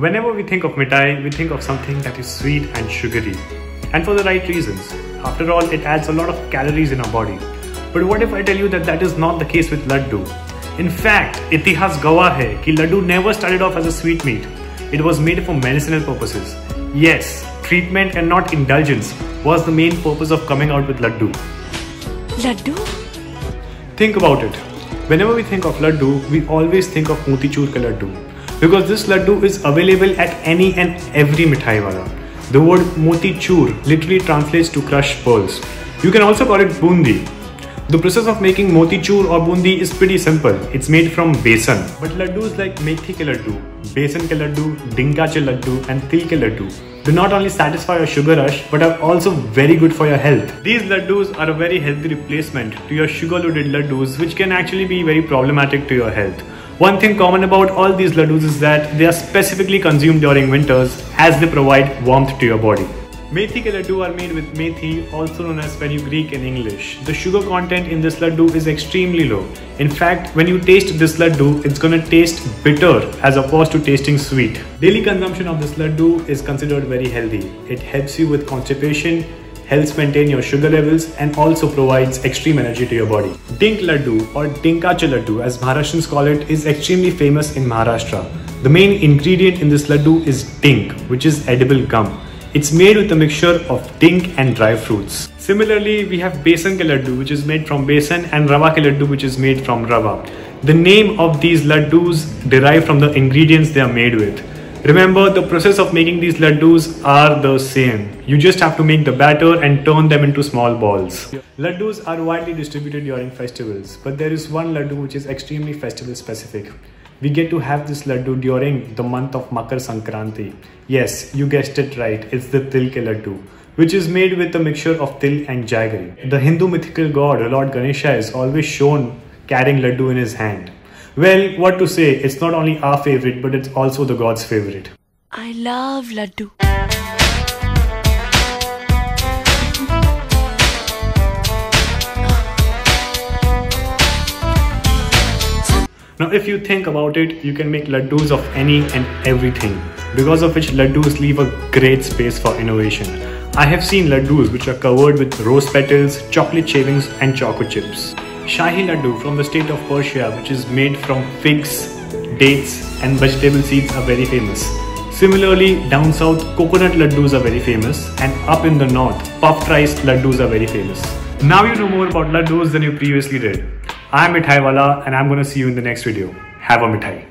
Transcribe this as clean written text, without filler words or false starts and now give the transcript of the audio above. Whenever we think of mitai, we think of something that is sweet and sugary. And for the right reasons. After all, it adds a lot of calories in our body. But what if I tell you that that is not the case with laddu? In fact, itihas gawah hai ki laddu never started off as a sweetmeat. It was made for medicinal purposes. Yes, treatment and not indulgence was the main purpose of coming out with laddu. Laddu? Think about it. Whenever we think of laddu, we always think of motichoor ka laddu. Because this laddu is available at any and every Mithai Wala. The word motichoor literally translates to crushed pearls. You can also call it bundi. The process of making motichoor or bundi is pretty simple. It's made from besan. But laddus like methi ke laddu, besan ke laddu, dinkacha laddu and til ke laddu do not only satisfy your sugar rush but are also very good for your health. These laddus are a very healthy replacement to your sugar-loaded laddus, which can actually be very problematic to your health. One thing common about all these laddus is that they are specifically consumed during winters as they provide warmth to your body. Methi ke laddu are made with methi, also known as fenugreek in English. The sugar content in this laddu is extremely low. In fact, when you taste this laddu, it's gonna taste bitter as opposed to tasting sweet. Daily consumption of this laddu is considered very healthy. It helps you with constipation, helps maintain your sugar levels and also provides extreme energy to your body. Dink laddu or dinkacha laddu as Maharashtrians call it is extremely famous in Maharashtra. The main ingredient in this laddu is dink, which is edible gum. It's made with a mixture of dink and dry fruits. Similarly, we have besan ke laddu, which is made from besan, and Rava ke laddu, which is made from Rava. The name of these laddus derive from the ingredients they are made with. Remember, the process of making these laddus are the same. You just have to make the batter and turn them into small balls. Laddus are widely distributed during festivals, but there is one laddu which is extremely festival specific. We get to have this laddu during the month of Makar Sankranti. Yes, you guessed it right, it's the til ke laddu, which is made with a mixture of til and jaggery. The Hindu mythical god Lord Ganesha is always shown carrying laddu in his hand. Well, what to say, it's not only our favorite, but it's also the god's favorite. I love laddu. Now if you think about it, you can make laddus of any and everything, because of which laddus leave a great space for innovation. I have seen laddus which are covered with rose petals, chocolate shavings and choco chips. Shahi Ladoo from the state of Persia, which is made from figs, dates and vegetable seeds, are very famous. Similarly, down south, coconut laddus are very famous, and up in the north, puffed rice laddus are very famous. Now you know more about laddus than you previously did. I'm Mithai Wala and I'm gonna see you in the next video. Have a mithai.